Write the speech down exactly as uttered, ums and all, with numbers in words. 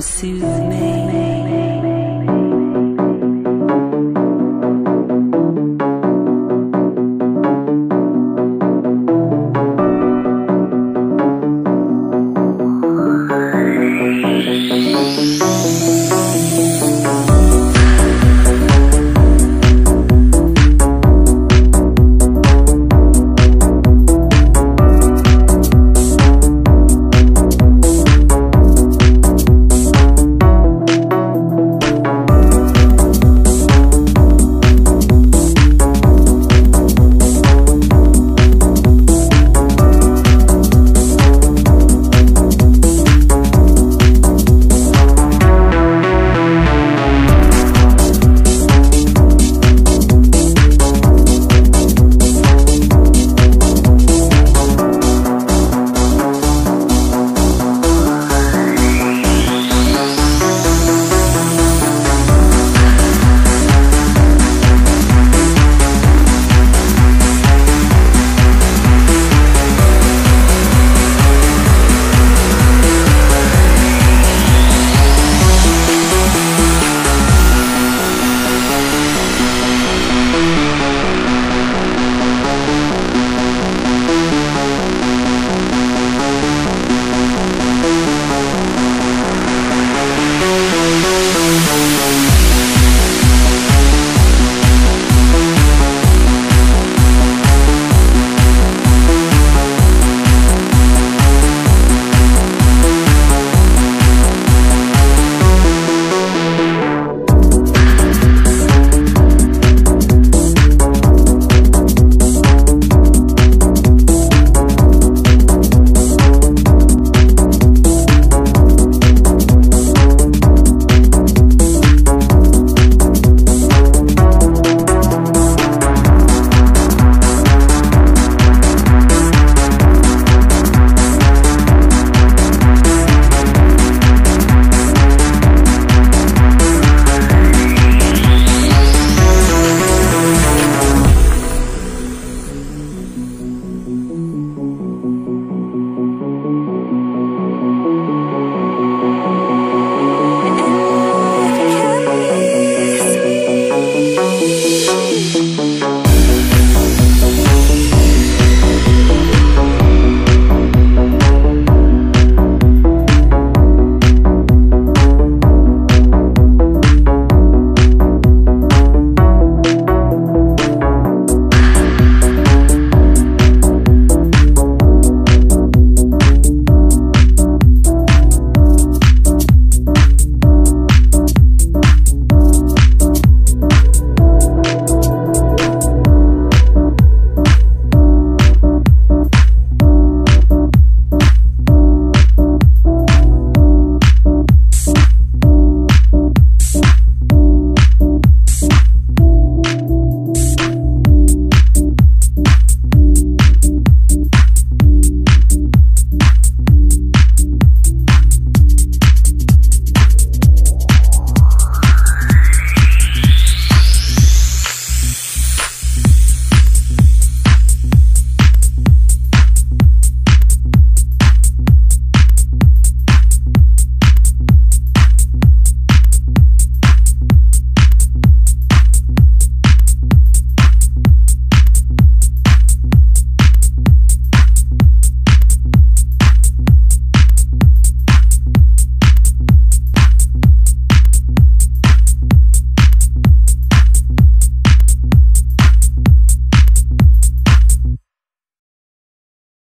See you.